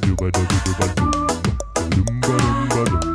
do ba do ba do.